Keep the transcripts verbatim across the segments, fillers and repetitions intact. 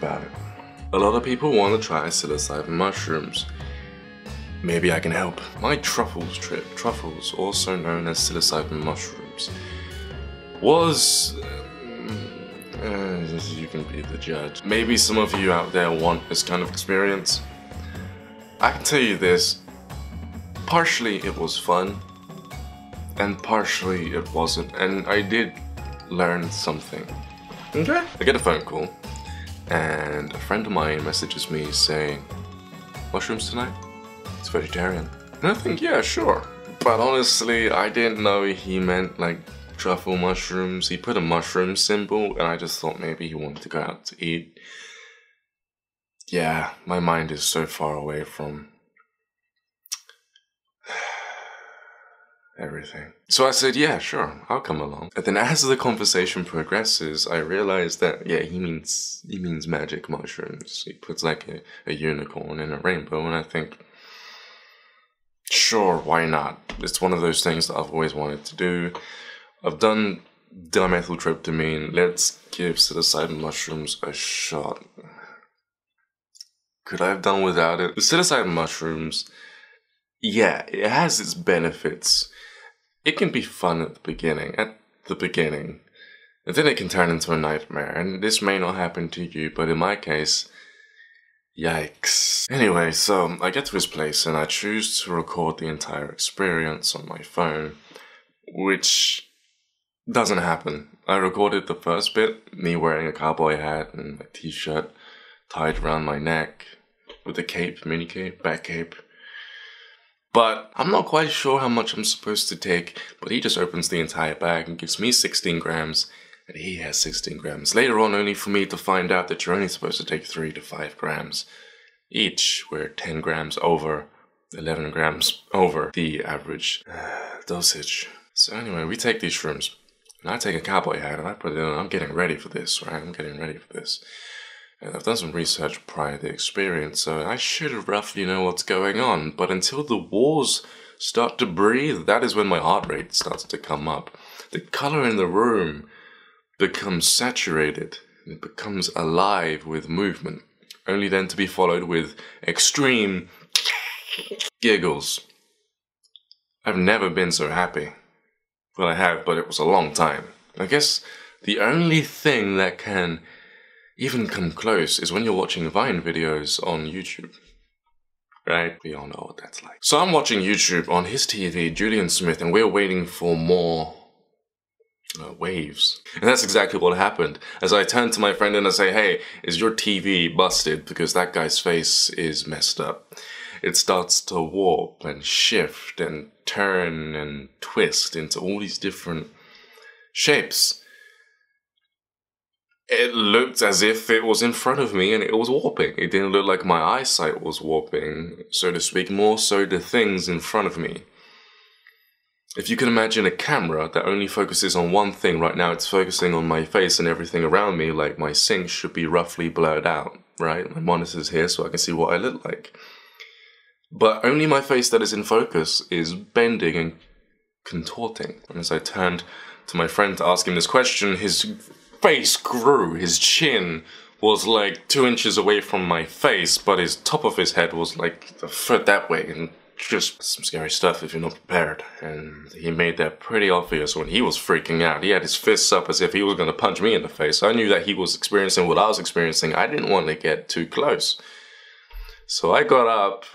about it. A lot of people want to try psilocybin mushrooms. Maybe I can help. My truffles trip, truffles, also known as psilocybin mushrooms, was... Uh, uh, you can be the judge. Maybe some of you out there want this kind of experience. I can tell you this, partially it was fun, and partially it wasn't, and I did learn something. Okay. I get a phone call, and a friend of mine messages me saying, mushrooms tonight? It's vegetarian. And I think, yeah, sure. But honestly, I didn't know he meant like truffle mushrooms. He put a mushroom symbol, and I just thought maybe he wanted to go out to eat. Yeah, my mind is so far away from everything. So I said, yeah, sure, I'll come along. And then as the conversation progresses, I realized that, yeah, he means he means magic mushrooms. He puts like a, a unicorn and a rainbow, and I think, sure, why not? It's one of those things that I've always wanted to do. I've done dimethyltryptamine. Let's give psilocybin mushrooms a shot. Could I have done without it? The psilocybin mushrooms, yeah, it has its benefits. It can be fun at the beginning, at the beginning, and then it can turn into a nightmare, and this may not happen to you, but in my case, yikes. Anyway, so I get to his place, and I choose to record the entire experience on my phone, which doesn't happen. I recorded the first bit, me wearing a cowboy hat and a t-shirt tied around my neck, with a cape, mini cape, back cape. But I'm not quite sure how much I'm supposed to take, but he just opens the entire bag and gives me sixteen grams, and he has sixteen grams. Later on, only for me to find out that you're only supposed to take three to five grams each. We're ten grams over, eleven grams over the average uh, dosage. So anyway, we take these shrooms, and I take a cowboy hat, and I put it on. I'm getting ready for this, right? I'm getting ready for this. And I've done some research prior to the experience, so I should roughly know what's going on. But until the walls start to breathe, that is when my heart rate starts to come up. The color in the room becomes saturated. And it becomes alive with movement. Only then to be followed with extreme giggles. I've never been so happy. Well, I have, but it was a long time. I guess the only thing that can even come close is when you're watching Vine videos on YouTube, right? We all know what that's like. So I'm watching YouTube on his T V, Julian Smith, and we're waiting for more uh, waves. And that's exactly what happened. As I turn to my friend and I say, hey, is your T V busted? Because that guy's face is messed up. It starts to warp and shift and turn and twist into all these different shapes. It looked as if it was in front of me and it was warping. It didn't look like my eyesight was warping, so to speak, more so the things in front of me. If you can imagine a camera that only focuses on one thing, right now it's focusing on my face and everything around me, like my sink should be roughly blurred out, right? My monitor's here so I can see what I look like. But only my face that is in focus is bending and contorting. And as I turned to my friend to ask him this question, his face grew, his chin was like two inches away from my face, but his top of his head was like a foot that way, and just some scary stuff if you're not prepared. And he made that pretty obvious when he was freaking out. He had his fists up as if he was going to punch me in the face. I knew that he was experiencing what I was experiencing. I didn't want to get too close. So I got up,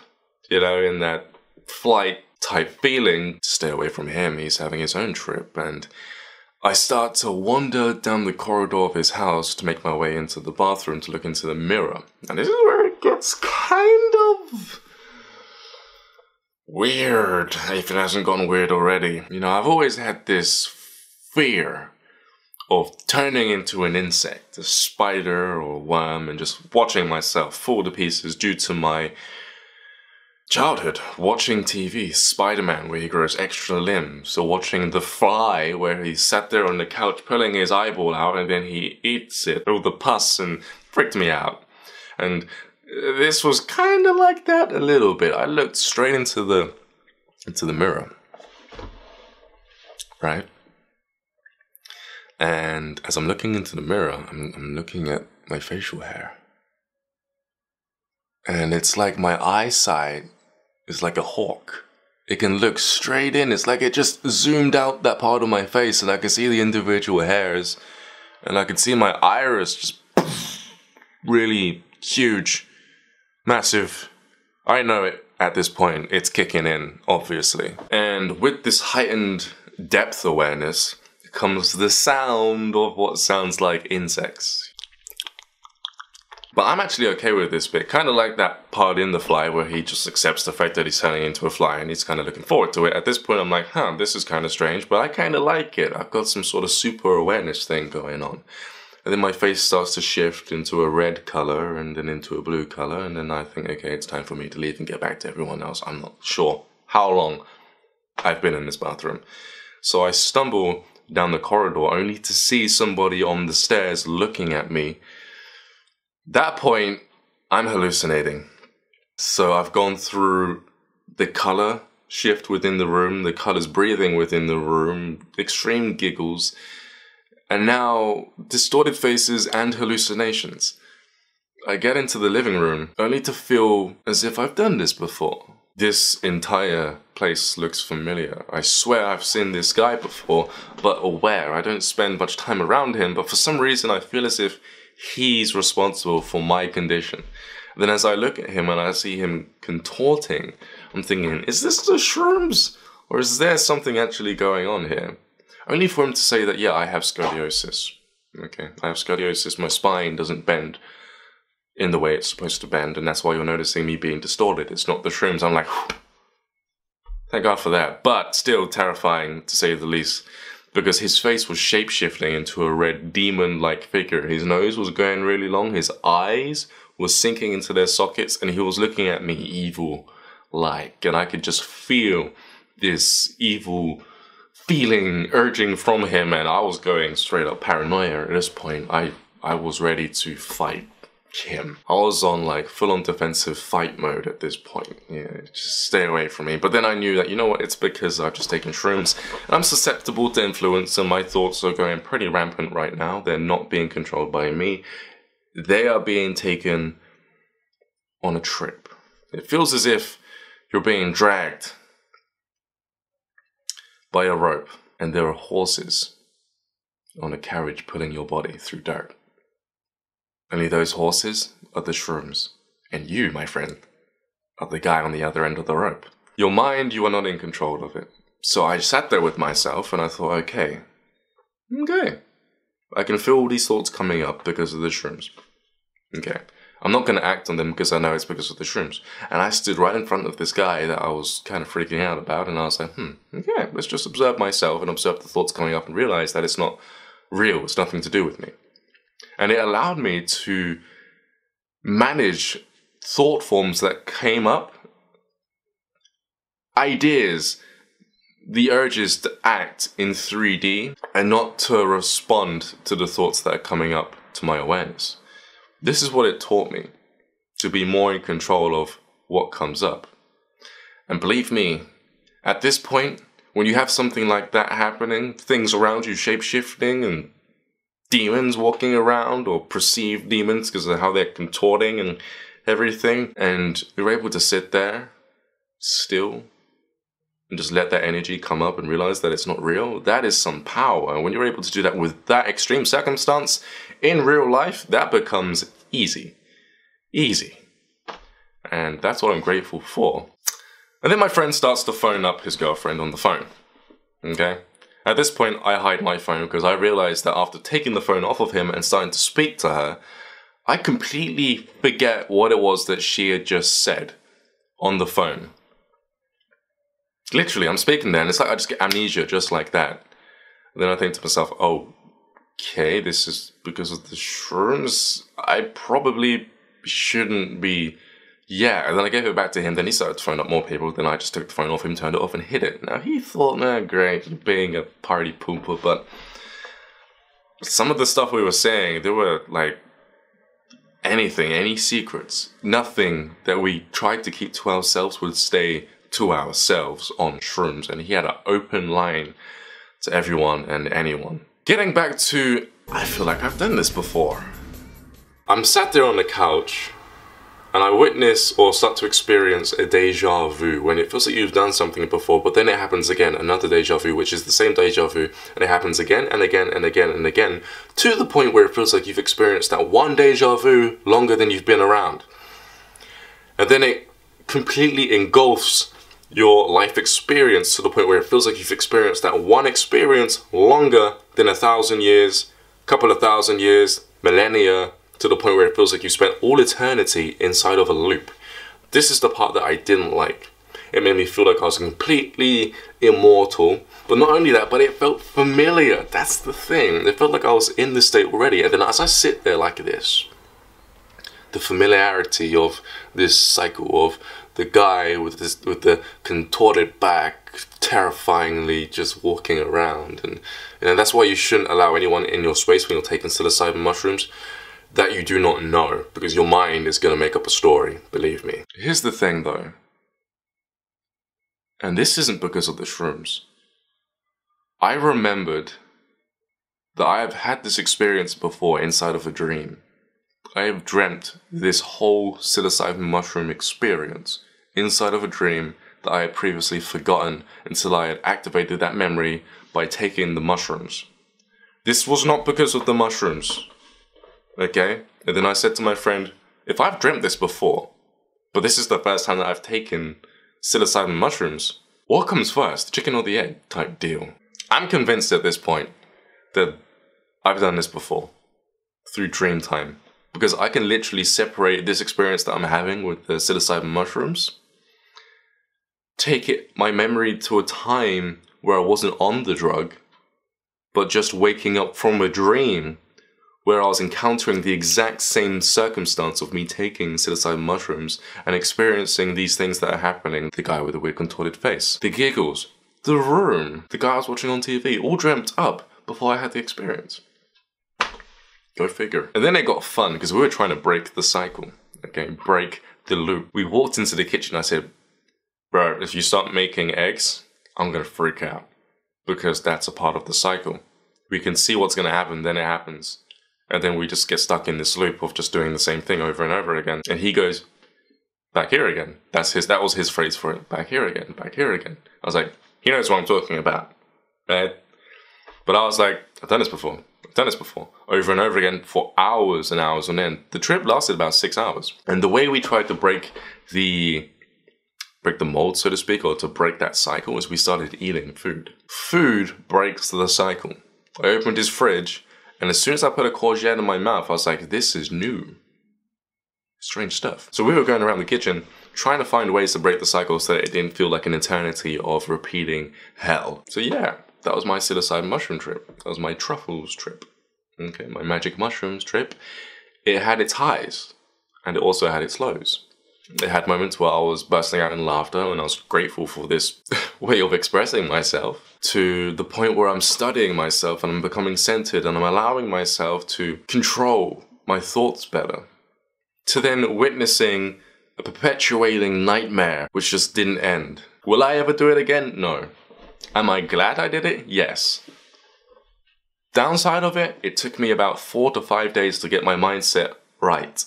you know, in that flight type feeling to stay away from him. He's having his own trip, and I start to wander down the corridor of his house to make my way into the bathroom to look into the mirror. And this is where it gets kind of weird, if it hasn't gotten weird already. You know, I've always had this fear of turning into an insect, a spider or a worm, and just watching myself fall to pieces due to my childhood, watching T V, Spider-Man where he grows extra limbs, or watching The Fly where he sat there on the couch pulling his eyeball out and then he eats it, all the pus, and freaked me out. And this was kind of like that a little bit. I looked straight into the, into the mirror, right? And as I'm looking into the mirror, I'm, I'm looking at my facial hair. And it's like my eyesight is like a hawk. It can look straight in. It's like it just zoomed out that part of my face and I can see the individual hairs. And I can see my iris just really huge, massive. I know it at this point. It's kicking in, obviously. And with this heightened depth awareness comes the sound of what sounds like insects. But I'm actually okay with this bit, kind of like that part in The Fly where he just accepts the fact that he's turning into a fly and he's kind of looking forward to it. At this point I'm like, huh, this is kind of strange, but I kind of like it. I've got some sort of super awareness thing going on. And then my face starts to shift into a red color and then into a blue color, and then I think, okay, it's time for me to leave and get back to everyone else. I'm not sure how long I've been in this bathroom. So I stumble down the corridor only to see somebody on the stairs looking at me. That point, I'm hallucinating. So I've gone through the color shift within the room, the colors breathing within the room, extreme giggles, and now distorted faces and hallucinations. I get into the living room only to feel as if I've done this before. This entire place looks familiar. I swear I've seen this guy before, but aware. I don't spend much time around him, but for some reason I feel as if he's responsible for my condition. Then as I look at him and I see him contorting, I'm thinking, is this the shrooms? Or is there something actually going on here? Only for him to say that, yeah, I have scoliosis. Okay, I have scoliosis. My spine doesn't bend in the way it's supposed to bend, and that's why you're noticing me being distorted. It's not the shrooms. I'm like, thank God for that. But still terrifying, to say the least, because his face was shape-shifting into a red demon-like figure. His nose was going really long, his eyes were sinking into their sockets, and he was looking at me evil-like, and I could just feel this evil feeling urging from him, and I was going straight up paranoia at this point. I, I was ready to fight him. I was on like full-on defensive fight mode at this point. Yeah, just stay away from me. But then I knew that, you know what, it's because I've just taken shrooms and I'm susceptible to influence, and my thoughts are going pretty rampant right now. They're not being controlled by me. They are being taken on a trip. It feels as if you're being dragged by a rope and there are horses on a carriage pulling your body through dirt. Only those horses are the shrooms, and you, my friend, are the guy on the other end of the rope. Your mind, you are not in control of it. So I sat there with myself and I thought, okay, okay. I can feel all these thoughts coming up because of the shrooms. Okay, I'm not going to act on them because I know it's because of the shrooms. And I stood right in front of this guy that I was kind of freaking out about, and I was like, hmm, okay, let's just observe myself and observe the thoughts coming up and realize that it's not real, it's nothing to do with me. And it allowed me to manage thought forms that came up, ideas, the urges to act in three D, and not to respond to the thoughts that are coming up to my awareness. This is what it taught me, to be more in control of what comes up. And believe me, at this point, when you have something like that happening, things around you shape-shifting and demons walking around, or perceived demons because of how they're contorting and everything, and you're able to sit there still and just let that energy come up and realize that it's not real, that is some power. And when you're able to do that with that extreme circumstance in real life, that becomes easy. Easy. And that's what I'm grateful for. And then my friend starts to phone up his girlfriend on the phone. Okay? At this point, I hide my phone because I realized that after taking the phone off of him and starting to speak to her, I completely forget what it was that she had just said on the phone. Literally, I'm speaking there and it's like I just get amnesia just like that. And then I think to myself, oh, okay, this is because of the shrooms. I probably shouldn't be... Yeah, and then I gave it back to him, then he started to phone up more people, then I just took the phone off him, turned it off and hid it. Now he thought, nah, great, you're being a party pooper, but some of the stuff we were saying, there were like anything, any secrets, nothing that we tried to keep to ourselves would stay to ourselves on shrooms, and he had an open line to everyone and anyone. Getting back to, I feel like I've done this before. I'm sat there on the couch, and I witness or start to experience a deja vu, when it feels like you've done something before, but then it happens again, another deja vu, which is the same deja vu, and it happens again and again and again and again, to the point where it feels like you've experienced that one deja vu longer than you've been around. And then it completely engulfs your life experience to the point where it feels like you've experienced that one experience longer than a thousand years, couple of thousand years, millennia, to the point where it feels like you spent all eternity inside of a loop. This is the part that I didn't like. It made me feel like I was completely immortal. But not only that, but it felt familiar. That's the thing. It felt like I was in this state already. And then as I sit there like this, the familiarity of this cycle of the guy with this, with the contorted back, terrifyingly just walking around. And you know, that's why you shouldn't allow anyone in your space when you're taking psilocybin mushrooms that you do not know, because your mind is going to make up a story, believe me. Here's the thing though, and this isn't because of the shrooms. I remembered that I have had this experience before inside of a dream. I have dreamt this whole psilocybin mushroom experience inside of a dream that I had previously forgotten until I had activated that memory by taking the mushrooms. This was not because of the mushrooms. Okay, and then I said to my friend, if I've dreamt this before, but this is the first time that I've taken psilocybin mushrooms, what comes first, the chicken or the egg type deal? I'm convinced at this point that I've done this before, through dream time, because I can literally separate this experience that I'm having with the psilocybin mushrooms, take it, my memory to a time where I wasn't on the drug, but just waking up from a dream where I was encountering the exact same circumstance of me taking psilocybin mushrooms and experiencing these things that are happening. The guy with the weird contorted face, the giggles, the room, the guy I was watching on T V, all dreamt up before I had the experience. Go figure. And then it got fun because we were trying to break the cycle, okay, break the loop. We walked into the kitchen, I said, bro, if you start making eggs, I'm gonna freak out because that's a part of the cycle. We can see what's gonna happen, then it happens. And then we just get stuck in this loop of just doing the same thing over and over again. And he goes, back here again. That's his, that was his phrase for it. Back here again, back here again. I was like, he knows what I'm talking about, right? But I was like, I've done this before. I've done this before. Over and over again for hours and hours on end. The trip lasted about six hours. And the way we tried to break the, break the mold, so to speak, or to break that cycle was we started eating food. Food breaks the cycle. I opened his fridge, and as soon as I put a courgette in my mouth, I was like, this is new. Strange stuff. So we were going around the kitchen, trying to find ways to break the cycle so that it didn't feel like an eternity of repeating hell. So yeah, that was my psilocybin mushroom trip. That was my truffles trip. Okay, my magic mushrooms trip. It had its highs, and it also had its lows. It had moments where I was bursting out in laughter, and I was grateful for this way of expressing myself, to the point where I'm studying myself and I'm becoming centered and I'm allowing myself to control my thoughts better, to then witnessing a perpetuating nightmare which just didn't end. Will I ever do it again? No. Am I glad I did it? Yes. Downside of it, it took me about four to five days to get my mindset right.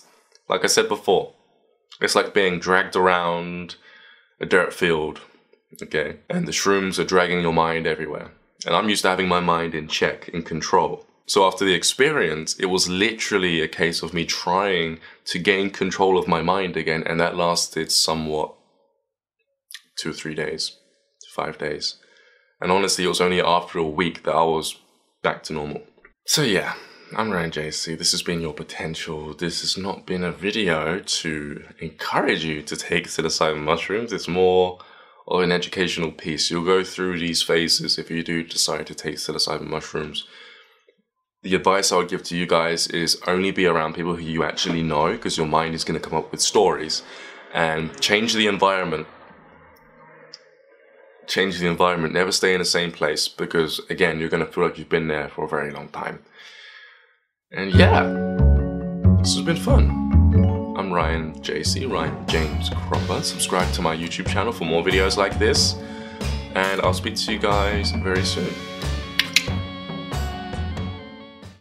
Like I said before, it's like being dragged around a dirt field, okay? And the shrooms are dragging your mind everywhere. And I'm used to having my mind in check, in control. So after the experience, it was literally a case of me trying to gain control of my mind again, and that lasted somewhat two or three days, five days. And honestly, it was only after a week that I was back to normal. So yeah. I'm Ryan J C, this has been Your Potential. This has not been a video to encourage you to take psilocybin mushrooms. It's more of an educational piece. You'll go through these phases if you do decide to take psilocybin mushrooms. The advice I would give to you guys is only be around people who you actually know, because your mind is going to come up with stories. And change the environment. Change the environment. Never stay in the same place, because again, you're going to feel like you've been there for a very long time. And yeah, this has been fun. I'm Ryan J C, Ryan James Cropper. Subscribe to my YouTube channel for more videos like this. And I'll speak to you guys very soon.